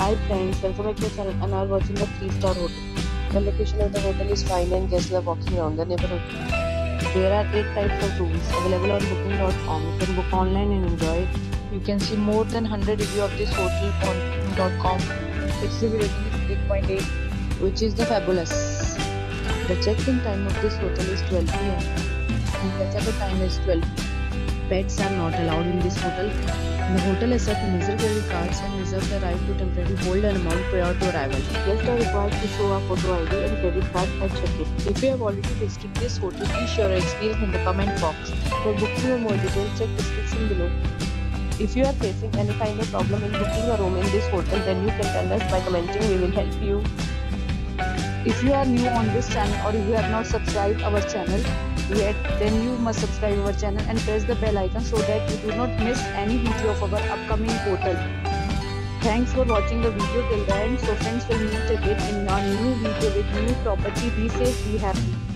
Hi friends, welcome back to my channel and are watching the 3-star hotel. The location of the hotel is fine and guests love walking around the neighborhood. There are 8 types of rooms available on booking.com. You can book online and enjoy it. You can see more than 100 reviews of this hotel on booking.com. Its review rating is 3.8, which is the fabulous. The check-in time of this hotel is 12 p.m. The check-out time is 12 p.m. Pets are not allowed in this hotel. The hotel accepts major credit cards and reserves the right to temporarily hold an amount prior to arrival. Guests are required to show a photo ID and credit card at check-in. If you have already visited this hotel, please share your experience in the comment box. For booking or more details, check description below. If you are facing any kind of problem in booking a room in this hotel, then you can tell us by commenting. We will help you. If you are new on this channel or if you have not subscribed our channel yet, then you must subscribe our channel and press the bell icon so that you do not miss any video of our upcoming portal. Thanks for watching the video till the end. So friends, will meet again in our new video with new property. Be safe, be happy.